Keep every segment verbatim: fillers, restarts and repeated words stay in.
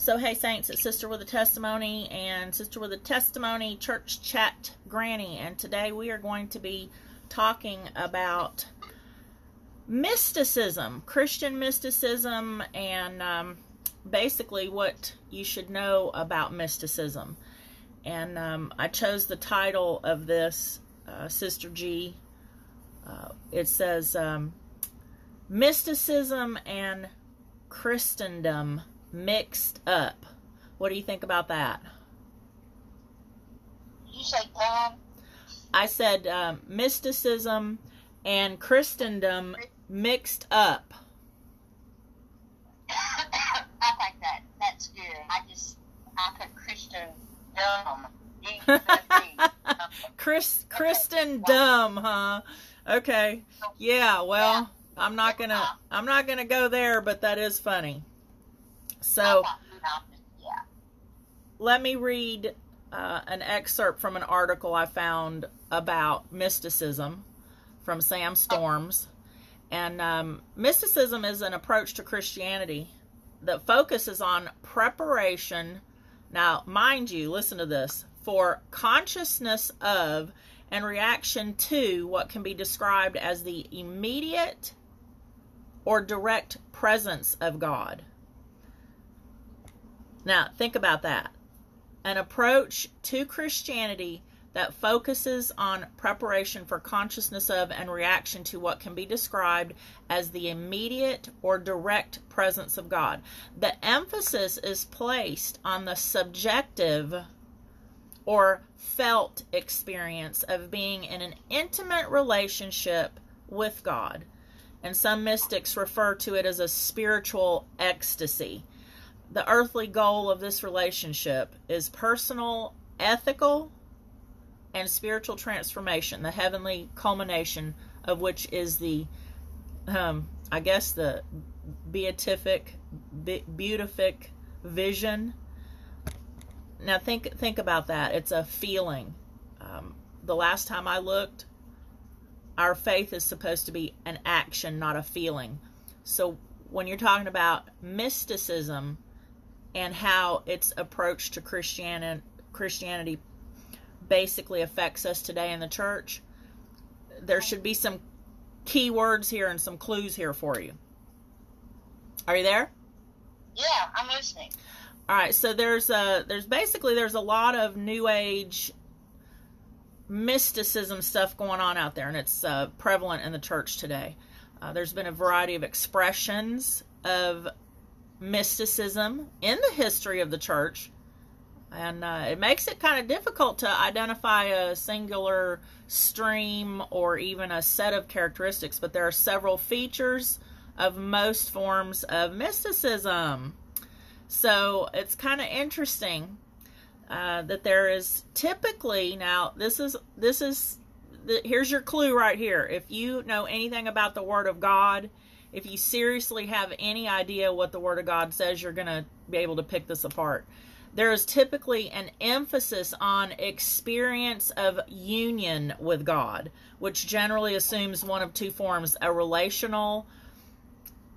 So, hey, Saints, it's Sister with a Testimony and Sister with a Testimony Church Chat Granny. And today we are going to be talking about mysticism, Christian mysticism, and um, basically what you should know about mysticism. And um, I chose the title of this, uh, Sister G. Uh, it says, um, Mysticism and Christendom Mixed Up. What do you think about that? You said um, I said um, mysticism and Christendom mixed up. I think that that's good. I just I put Christendom. Chris Christendom, huh? Okay. Yeah. Well, I'm not gonna I'm not gonna go there, but that is funny. So, let me read uh, an excerpt from an article I found about mysticism from Sam Storms. And um, mysticism is an approach to Christianity that focuses on preparation. Now, mind you, listen to this, for consciousness of and reaction to what can be described as the immediate or direct presence of God. Now, think about that. An approach to Christianity that focuses on preparation for consciousness of and reaction to what can be described as the immediate or direct presence of God. The emphasis is placed on the subjective or felt experience of being in an intimate relationship with God. And some mystics refer to it as a spiritual ecstasy. The earthly goal of this relationship is personal, ethical, and spiritual transformation, the heavenly culmination of which is the, um, I guess, the beatific, be beatific vision. Now, think think about that. It's a feeling. Um, the last time I looked, our faith is supposed to be an action, not a feeling. So, when you're talking about mysticism, and how its approach to Christianity, Christianity basically affects us today in the church. There should be some key words here and some clues here for you. Are you there? Yeah, I'm listening. All right, so there's a, there's basically there's a lot of New Age mysticism stuff going on out there, and it's uh, prevalent in the church today. Uh, there's been a variety of expressions of mysticism in the history of the church, and uh, it makes it kind of difficult to identify a singular stream or even a set of characteristics, but there are several features of most forms of mysticism. So it's kind of interesting uh, that there is typically, now this is this is the, here's your clue right here. If you know anything about the Word of God, if you seriously have any idea what the Word of God says, you're going to be able to pick this apart. There is typically an emphasis on experience of union with God, which generally assumes one of two forms, a relational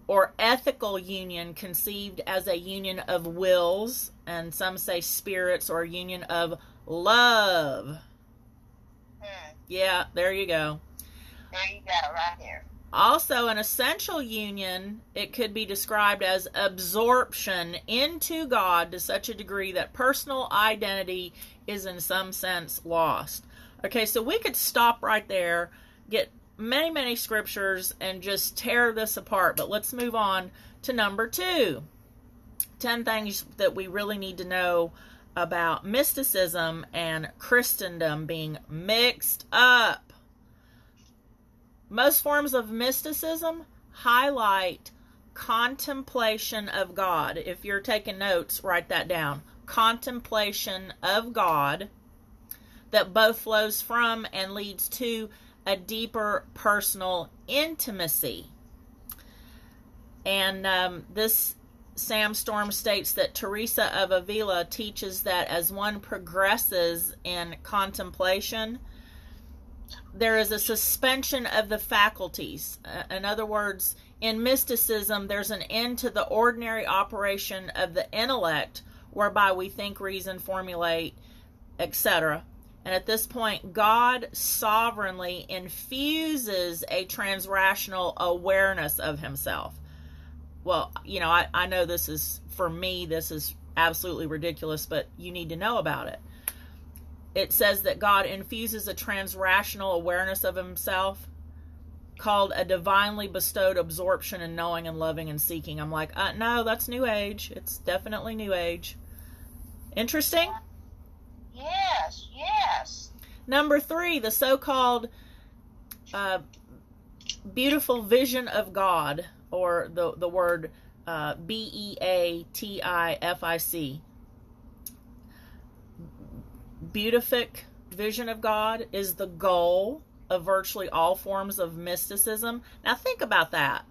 or ethical union conceived as a union of wills, and some say spirits, or a union of love. Hmm. Yeah, there you go. There you go, right here. Also, an essential union, it could be described as absorption into God to such a degree that personal identity is in some sense lost. Okay, so we could stop right there, get many, many scriptures, and just tear this apart. But let's move on to number two. Ten things that we really need to know about mysticism and Christendom being mixed up. Most forms of mysticism highlight contemplation of God. If you're taking notes, write that down. Contemplation of God that both flows from and leads to a deeper personal intimacy. And um, this Sam Storm states that Teresa of Avila teaches that as one progresses in contemplation, there is a suspension of the faculties. Uh, in other words, in mysticism, there's an end to the ordinary operation of the intellect, whereby we think, reason, formulate, et cetera. And at this point, God sovereignly infuses a transrational awareness of himself. Well, you know, I, I know this is, for me, this is absolutely ridiculous, but you need to know about it. It says that God infuses a transrational awareness of himself called a divinely bestowed absorption in knowing and loving and seeking. I'm like, uh, no, that's New Age. It's definitely New Age. Interesting? Yes, yes. Number three, the so-called uh, beautiful vision of God, or the, the word uh, B E A T I F I C. Beatific vision of God is the goal of virtually all forms of mysticism. Now think about that.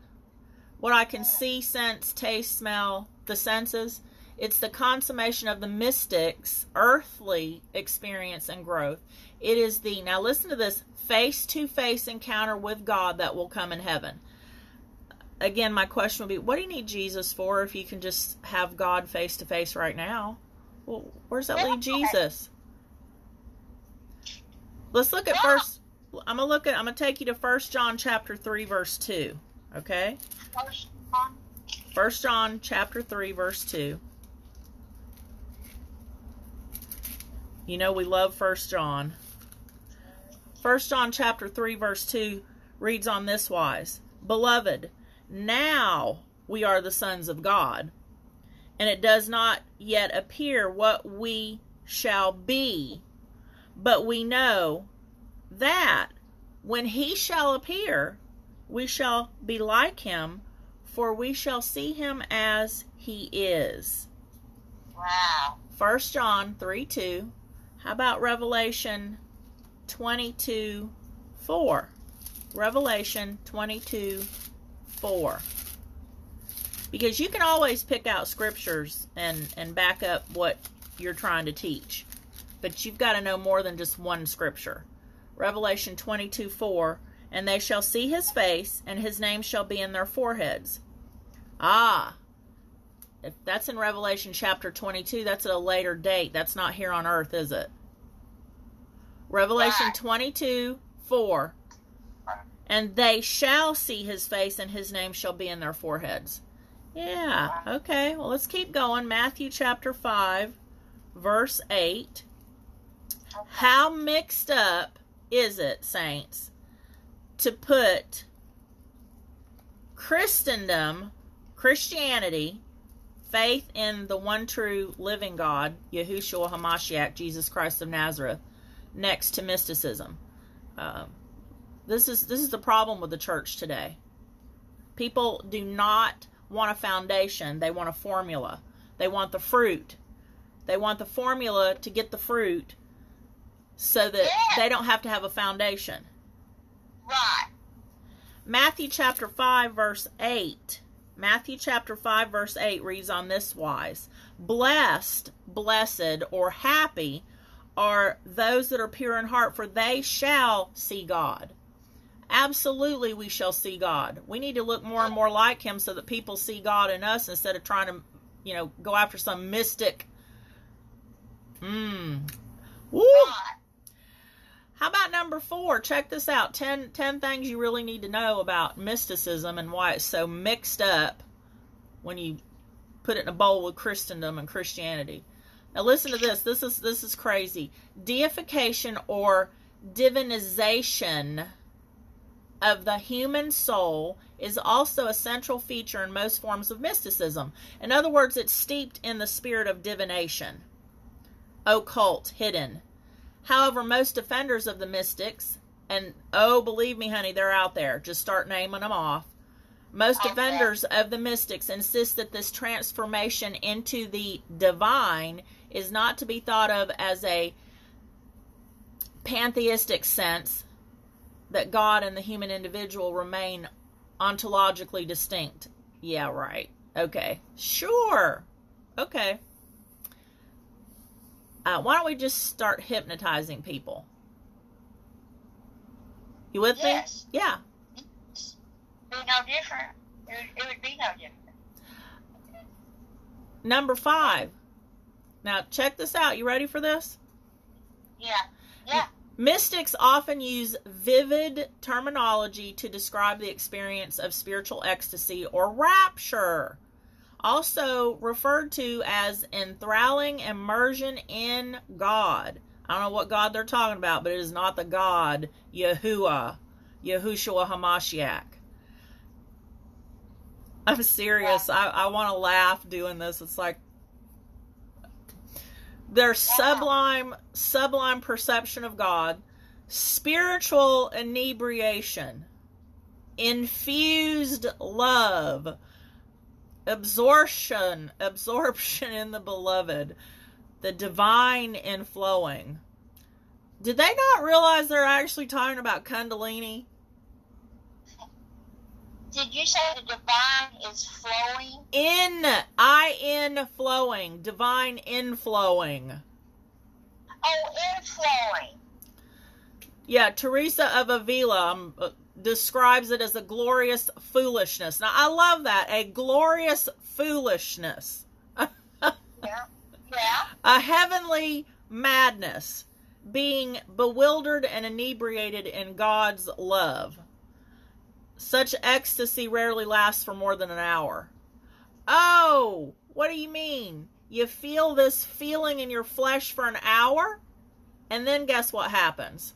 What I can see, sense, taste, smell, the senses, it's the consummation of the mystic's earthly experience and growth. It is the, now listen to this, face-to-face encounter with God that will come in heaven. Again, my question would be, what do you need Jesus for if you can just have God face-to-face right now? Well, where's that lead Jesus? Let's look at first, I'm going to look at, I'm going to take you to First John chapter three, verse two, okay? First John chapter three, verse two. You know we love First John. First John chapter three, verse two reads on this wise. Beloved, now we are the sons of God, and it does not yet appear what we shall be. But we know that when he shall appear, we shall be like him, for we shall see him as he is. Wow. First John three two. How about Revelation twenty-two four? Revelation twenty-two four. Because you can always pick out scriptures and, and back up what you're trying to teach. But you've got to know more than just one scripture. Revelation twenty-two four, and they shall see his face, and his name shall be in their foreheads. Ah, if that's in Revelation chapter twenty-two, that's at a later date. That's not here on earth, is it? Revelation twenty-two four, and they shall see his face, and his name shall be in their foreheads. Yeah, okay, well, let's keep going. Matthew chapter five, verse eight. How mixed up is it, saints, to put Christendom, Christianity, faith in the one true living God, Yahushua Hamashiach, Jesus Christ of Nazareth, next to mysticism? Um, this is this is the problem with the church today. People do not want a foundation. They want a formula. They want the fruit. They want the formula to get the fruit, so that yeah. they don't have to have a foundation. Right. Matthew chapter five, verse eight. Matthew chapter five, verse eight reads on this wise. Blessed, blessed, or happy are those that are pure in heart, for they shall see God. Absolutely we shall see God. We need to look more and more like him so that people see God in us instead of trying to, you know, go after some mystic. Mmm. Woo! How about number four? Check this out. Ten, ten things you really need to know about mysticism and why it's so mixed up when you put it in a bowl with Christendom and Christianity. Now listen to this. This is this is crazy. Deification or divinization of the human soul is also a central feature in most forms of mysticism. In other words, it's steeped in the spirit of divination, occult, hidden. However, most defenders of the mystics, and oh, believe me, honey, they're out there. Just start naming them off. Most okay. defenders of the mystics insist that this transformation into the divine is not to be thought of as a pantheistic sense that God and the human individual remain ontologically distinct. Yeah, right. Okay. Sure. Okay. Uh, why don't we just start hypnotizing people? You with yes. me? Yeah. It would be no different. It would, it would be no different. Number five. Now, check this out. You ready for this? Yeah. Yeah. Mystics often use vivid terminology to describe the experience of spiritual ecstasy or rapture, also referred to as enthralling immersion in God. I don't know what God they're talking about, but it is not the God, Yahuwah, Yahushua Hamashiach. I'm serious. Yeah. I, I want to laugh doing this. It's like their yeah. sublime, sublime perception of God, spiritual inebriation, infused love, absorption, absorption in the beloved, the divine inflowing. Did they not realize they're actually talking about Kundalini? Did you say the divine is flowing? In, I-N flowing, divine inflowing. Oh, inflowing. Yeah, Teresa of Avila um, uh, describes it as a glorious foolishness. Now, I love that, a glorious foolishness. Yeah, yeah. A heavenly madness, being bewildered and inebriated in God's love. Such ecstasy rarely lasts for more than an hour. Oh, what do you mean? You feel this feeling in your flesh for an hour, and then guess what happens?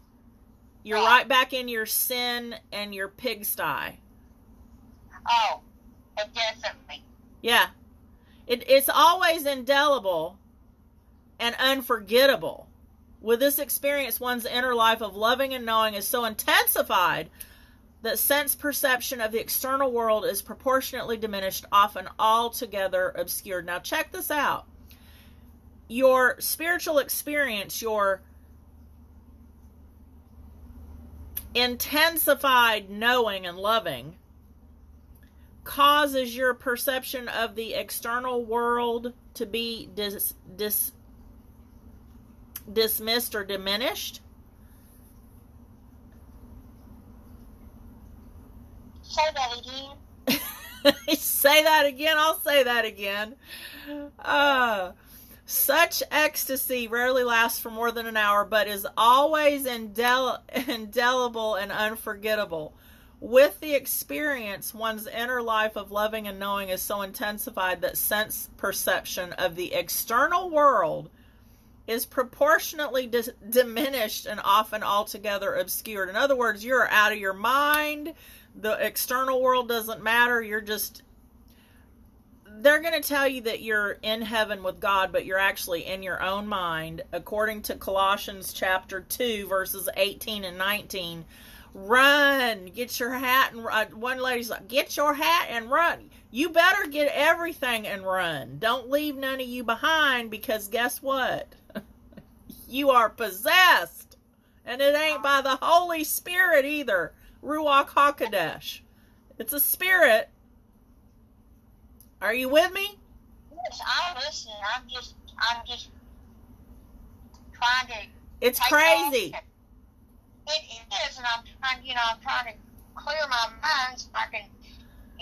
You're oh. right back in your sin and your pigsty. Oh, it definitely. Yeah. It, it's always indelible and unforgettable. With this experience, one's inner life of loving and knowing is so intensified that sense perception of the external world is proportionately diminished, often altogether obscured. Now check this out. Your spiritual experience, your intensified knowing and loving, causes your perception of the external world to be dis, dis, dismissed or diminished. Say that again. Say that again. I'll say that again. Uh, such ecstasy rarely lasts for more than an hour, but is always indel indelible and unforgettable. With the experience, one's inner life of loving and knowing is so intensified that sense perception of the external world is proportionately dis diminished and often altogether obscured. In other words, you're out of your mind. The external world doesn't matter. You're just, they're going to tell you that you're in heaven with God, but you're actually in your own mind. According to Colossians chapter two, verses eighteen and nineteen, run, get your hat and run. One lady's like, get your hat and run. You better get everything and run. Don't leave none of you behind, because guess what? You are possessed, and it ain't by the Holy Spirit either. Ruach HaKodesh. It's a spirit. Are you with me? Yes, I'm listening. I'm just, I'm just trying to. It's crazy. It is, and I'm trying, you know, I'm trying to clear my mind so I can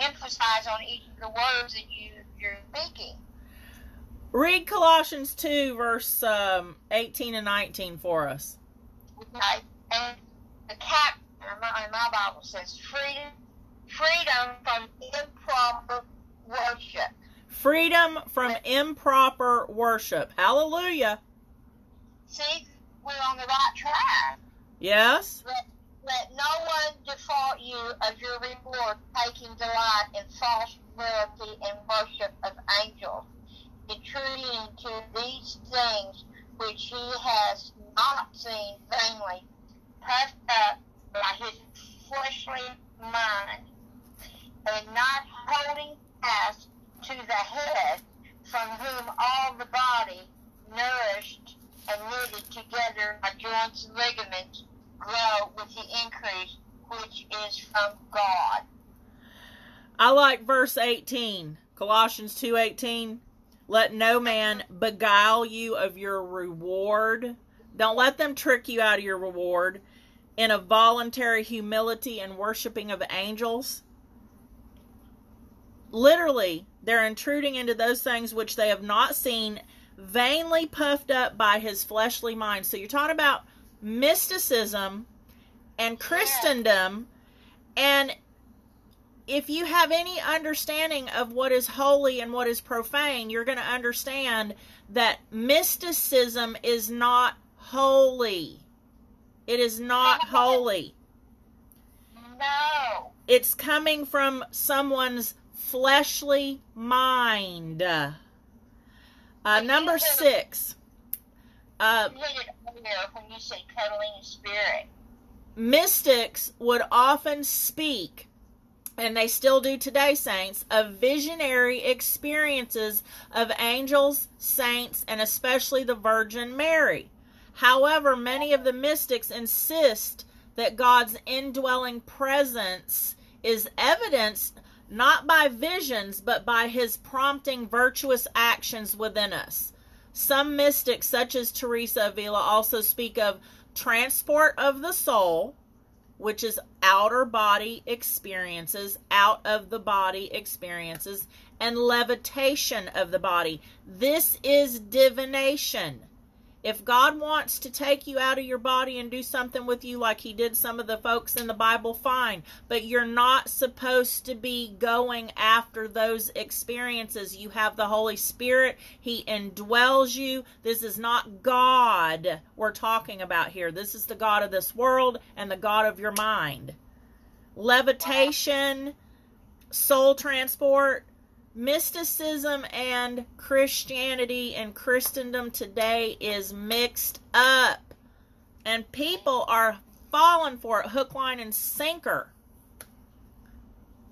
emphasize on each of the words that you, you're speaking. Read Colossians two, verse um, eighteen and nineteen for us. Okay, and the cap. And my Bible says freedom, freedom from improper worship. Freedom from improper worship. Hallelujah. See, we're on the right track. Yes. Let, let no one defraud you of your reward, taking delight in false royalty and worship of angels, intruding to these things which he has not seen vainly, puffed up by his fleshly mind, and not holding fast to the head, from whom all the body, nourished and knitted together by joints and ligaments, grow with the increase which is from God. I like verse eighteen, Colossians two eighteen. Let no man beguile you of your reward. Don't let them trick you out of your reward. in a voluntary humility and worshiping of angels. Literally, they're intruding into those things which they have not seen, vainly puffed up by his fleshly mind. So you're talking about mysticism and Christendom. And if you have any understanding of what is holy and what is profane, you're going to understand that mysticism is not holy. It is not holy. No. It's coming from someone's fleshly mind. Uh, number six. Uh, when you say cuddling spirit. Mystics would often speak, and they still do today, saints, of visionary experiences of angels, saints, and especially the Virgin Mary. However, many of the mystics insist that God's indwelling presence is evidenced not by visions, but by his prompting virtuous actions within us. Some mystics, such as Teresa of Avila, also speak of transport of the soul, which is outer body experiences, out of the body experiences, and levitation of the body. This is divination. If God wants to take you out of your body and do something with you like he did some of the folks in the Bible, fine. But you're not supposed to be going after those experiences. You have the Holy Spirit. He indwells you. This is not God we're talking about here. This is the God of this world and the God of your mind. Levitation, soul transport. Mysticism and Christianity and Christendom today is mixed up, and people are falling for it, hook, line, and sinker.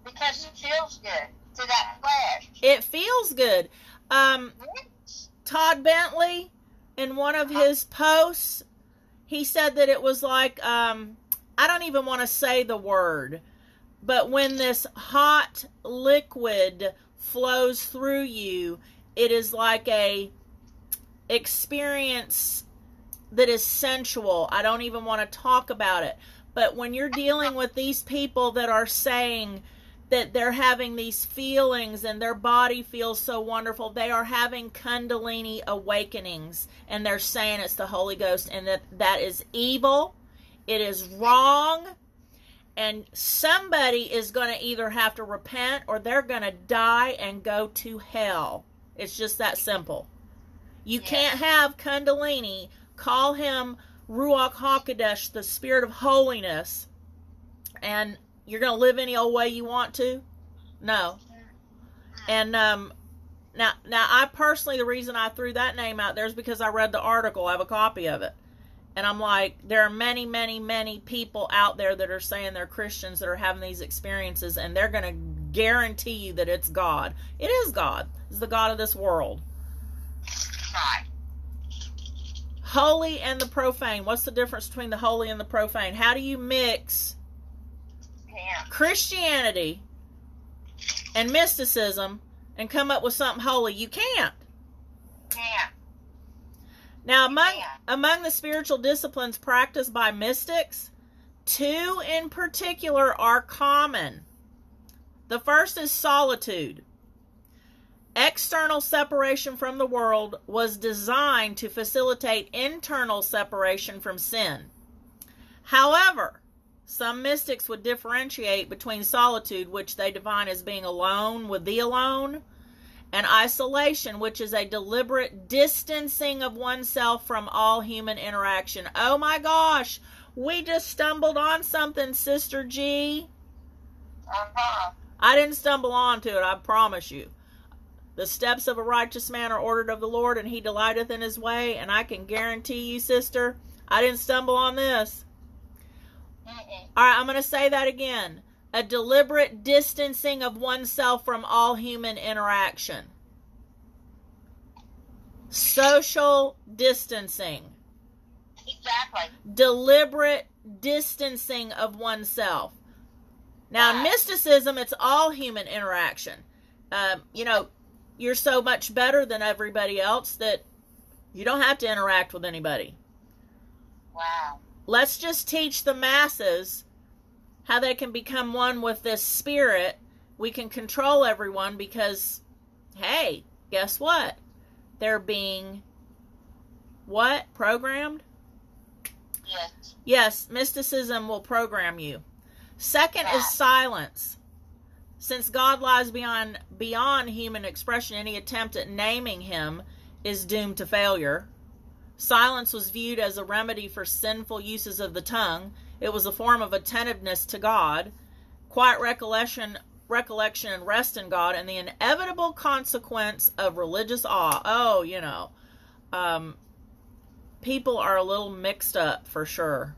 Because it feels good to that flesh. It feels good. Um, Todd Bentley, in one of his posts, he said that it was like, um, I don't even want to say the word, but when this hot liquid flows through you, it is like a experience that is sensual. I don't even want to talk about it. But when you're dealing with these people that are saying that they're having these feelings and their body feels so wonderful, they are having Kundalini awakenings, and they're saying it's the Holy Ghost, and that that is evil. It is wrong. And somebody is going to either have to repent or they're going to die and go to hell. It's just that simple. You yes. can't have Kundalini, call him Ruach HaKodesh, the spirit of holiness, and you're going to live any old way you want to? No. And um, now, now, I personally, the reason I threw that name out there is because I read the article. I have a copy of it. And I'm like, there are many, many, many people out there that are saying they're Christians that are having these experiences, and they're going to guarantee you that it's God. It is God. It's the God of this world. Hi. Holy and the profane. What's the difference between the holy and the profane? How do you mix yeah. Christianity and mysticism and come up with something holy? You can't. Yeah. Now, among, yeah. among the spiritual disciplines practiced by mystics, two in particular are common. The first is solitude. External separation from the world was designed to facilitate internal separation from sin. However, some mystics would differentiate between solitude, which they define as being alone with the alone, and isolation, which is a deliberate distancing of oneself from all human interaction. Oh my gosh, we just stumbled on something, Sister G. Uh-huh. I didn't stumble onto it, I promise you. The steps of a righteous man are ordered of the Lord, and he delighteth in his way. And I can guarantee you, sister, I didn't stumble on this. Uh-uh. All right, I'm going to say that again. A deliberate distancing of oneself from all human interaction. Social distancing. Exactly. Deliberate distancing of oneself. Now, in mysticism, it's all human interaction. Um, you know, you're so much better than everybody else that you don't have to interact with anybody. Wow. Let's just teach the masses how they can become one with this spirit. We can control everyone because, hey, guess what? They're being what? Programmed? Yes. Yes, mysticism will program you. Second yeah. is silence. Since God lies beyond beyond human expression, any attempt at naming him is doomed to failure. Silence was viewed as a remedy for sinful uses of the tongue. It was a form of attentiveness to God, quiet recollection, recollection and rest in God, and the inevitable consequence of religious awe. Oh, you know, um, people are a little mixed up for sure.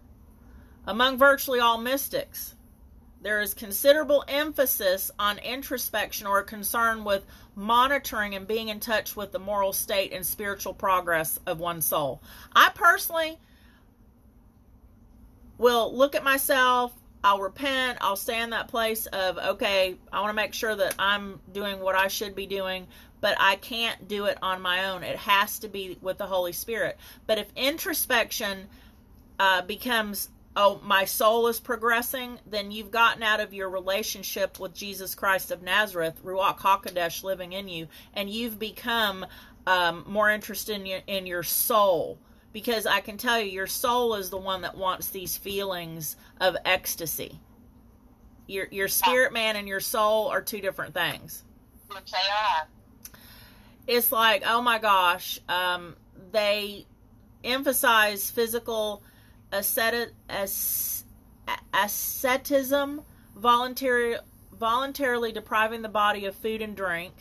Among virtually all mystics, there is considerable emphasis on introspection or concern with monitoring and being in touch with the moral state and spiritual progress of one's soul. I personally will look at myself, I'll repent, I'll stay in that place of, okay, I want to make sure that I'm doing what I should be doing, but I can't do it on my own. It has to be with the Holy Spirit. But if introspection uh, becomes, oh, my soul is progressing, then you've gotten out of your relationship with Jesus Christ of Nazareth, Ruach HaKodesh living in you, and you've become um, more interested in your, in your soul. Because I can tell you, your soul is the one that wants these feelings of ecstasy. Your, your spirit man and your soul are two different things. Which they are. It's like, oh my gosh, um, they emphasize physical ascetism, voluntary, voluntarily depriving the body of food and drink,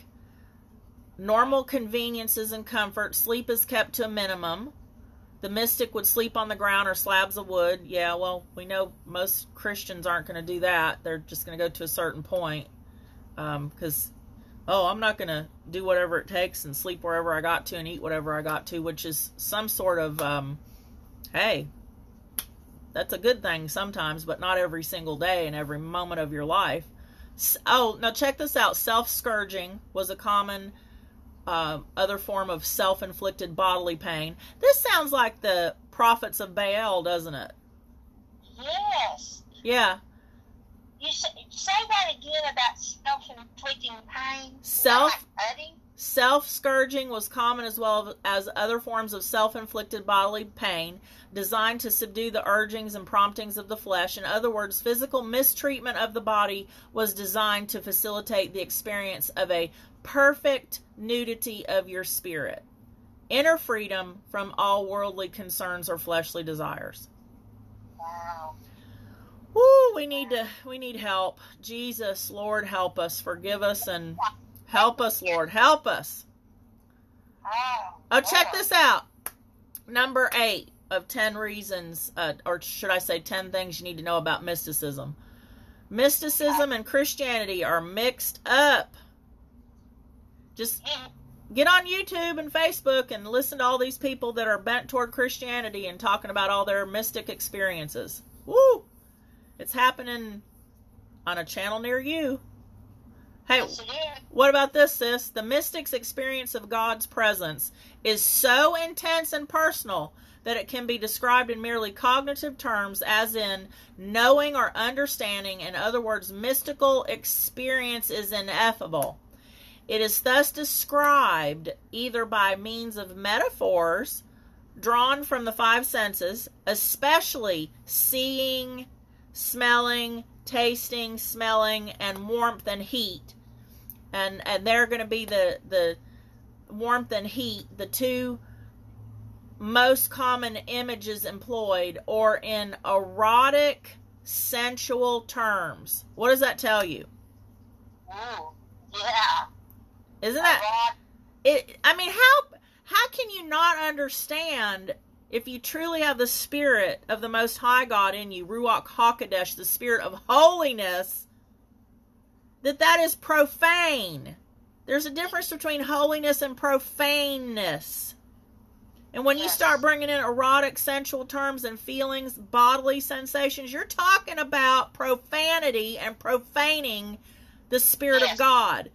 normal conveniences and comfort. Sleep is kept to a minimum. The mystic would sleep on the ground or slabs of wood. Yeah, well, we know most Christians aren't going to do that. They're just going to go to a certain point because, um, oh, I'm not going to do whatever it takes and sleep wherever I got to and eat whatever I got to, which is some sort of, um, hey, that's a good thing sometimes, but not every single day and every moment of your life. Oh, now check this out. Self-scourging was a common uh, other form of self-inflicted bodily pain. This sounds like the prophets of Baal, doesn't it? Yes. Yeah. You say, say that again about self-inflicting pain. Self. Self-scourging was common as well as other forms of self-inflicted bodily pain designed to subdue the urgings and promptings of the flesh. In other words, physical mistreatment of the body was designed to facilitate the experience of a perfect nudity of your spirit, inner freedom from all worldly concerns or fleshly desires. Wow. Woo, we need to, we need help. Jesus, Lord, help us, forgive us, and help us, Lord. Help us. Oh, check this out. Number eight of ten reasons, uh, or should I say ten things you need to know about mysticism. Mysticism and Christianity are mixed up. Just get on YouTube and Facebook and listen to all these people that are bent toward Christianity and talking about all their mystic experiences. Woo! It's happening on a channel near you. Hey, what about this, sis? The mystic's experience of God's presence is so intense and personal that it can be described in merely cognitive terms, as in knowing or understanding. In other words, mystical experience is ineffable. It is thus described either by means of metaphors drawn from the five senses, especially seeing, smelling, tasting, smelling, and warmth and heat. And and they're going to be the, the warmth and heat, the two most common images employed, or in erotic, sensual terms. What does that tell you? Wow. Yeah. Isn't that... It, I mean, how, how can you not understand, if you truly have the spirit of the Most High God in you, Ruach HaKodesh, the spirit of holiness, that that is profane? There's a difference between holiness and profaneness. And when yes. you start bringing in erotic, sensual terms and feelings, bodily sensations, you're talking about profanity and profaning the Spirit yes. of God.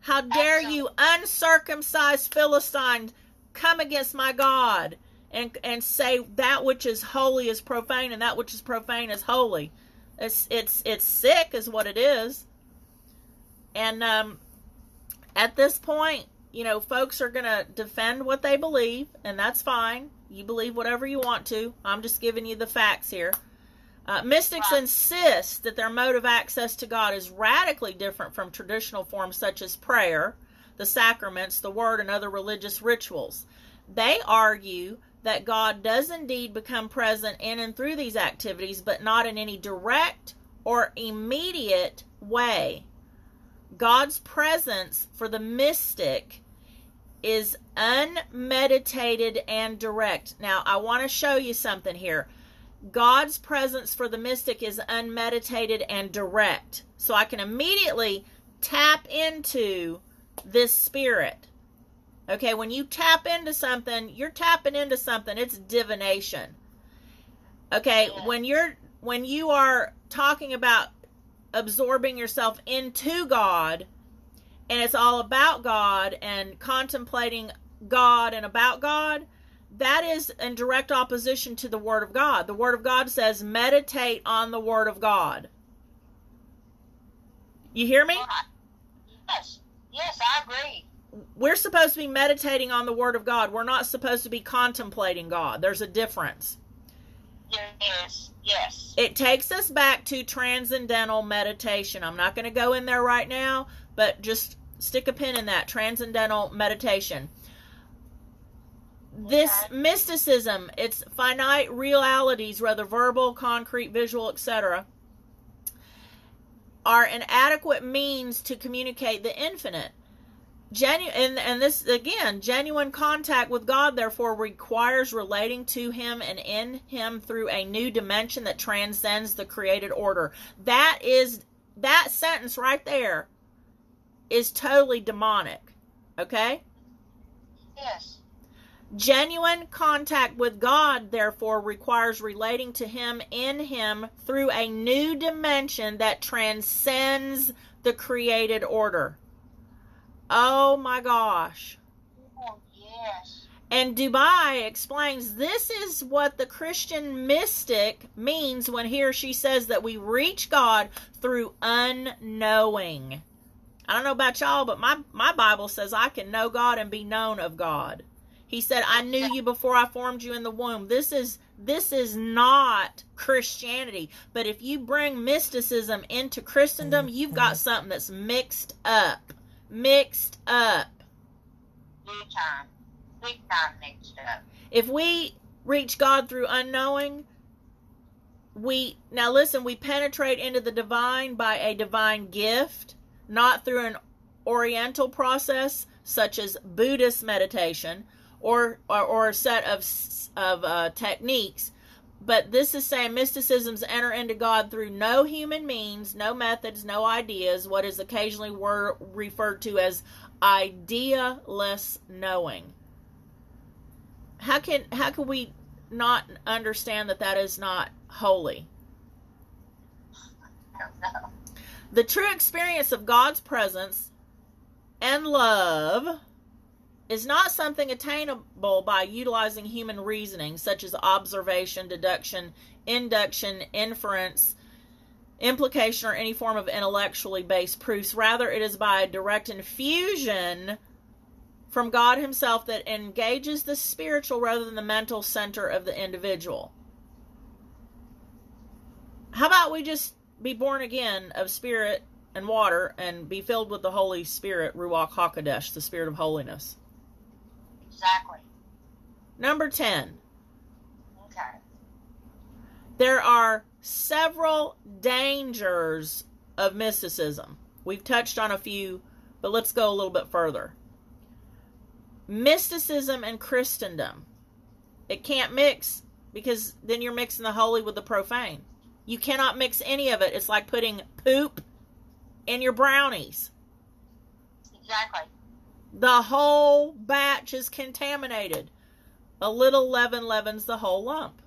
How dare Excellent. you, uncircumcised Philistine, come against my God and and say that which is holy is profane and that which is profane is holy. It's it's it's sick is what it is. And um, at this point, you know, folks are going to defend what they believe, and that's fine. You believe whatever you want to. I'm just giving you the facts here. Uh, mystics wow. insist that their mode of access to God is radically different from traditional forms such as prayer, the sacraments, the word, and other religious rituals. They argue that God does indeed become present in and through these activities, but not in any direct or immediate way. God's presence for the mystic is unmeditated and direct. Now, I want to show you something here. God's presence for the mystic is unmeditated and direct. So I can immediately tap into this spirit. Okay, when you tap into something, you're tapping into something. It's divination. Okay, yeah. when you're when you are talking about absorbing yourself into God, and it's all about God and contemplating God and about God, that is in direct opposition to the Word of God. The Word of God says, meditate on the Word of God. You hear me? Yes, yes, I agree. We're supposed to be meditating on the Word of God. We're not supposed to be contemplating God. There's a difference. Yes, yes. It takes us back to transcendental meditation. I'm not going to go in there right now, but just stick a pin in that, transcendental meditation. This okay. mysticism, it's finite realities, whether verbal, concrete, visual, et cetera, are inadequate means to communicate the infinite. Genu and, and this, again, genuine contact with God, therefore, requires relating to Him and in Him through a new dimension that transcends the created order. That is, that sentence right there is totally demonic, okay? Yes. Genuine contact with God, therefore, requires relating to Him in Him through a new dimension that transcends the created order. Oh my gosh. Oh, yes. And Dubai explains this is what the Christian mystic means when he or she says that we reach God through unknowing. I don't know about y'all, but my, my Bible says I can know God and be known of God. He said, I knew you before I formed you in the womb. This is, this is not Christianity. But if you bring mysticism into Christendom, you've got something that's mixed up. Mixed up. Big time. Big time mixed up. If we reach God through unknowing, we, now listen, we penetrate into the divine by a divine gift, not through an oriental process such as Buddhist meditation or, or, or a set of, of uh, techniques. But this is saying mysticisms enter into God through no human means, no methods, no ideas, what is occasionally word, referred to as idea-less knowing. How can, how can we not understand that that is not holy? I don't know. The true experience of God's presence and love is not something attainable by utilizing human reasoning, such as observation, deduction, induction, inference, implication, or any form of intellectually based proofs. Rather, it is by a direct infusion from God Himself that engages the spiritual rather than the mental center of the individual. How about we just be born again of spirit and water and be filled with the Holy Spirit, Ruach HaKodesh, the Spirit of Holiness? Exactly. Number ten. Okay. There are several dangers of mysticism. We've touched on a few, but let's go a little bit further. Mysticism and Christendom. It can't mix, because then you're mixing the holy with the profane. You cannot mix any of it. It's like putting poop in your brownies. Exactly. The whole batch is contaminated. A little leaven leavens the whole lump.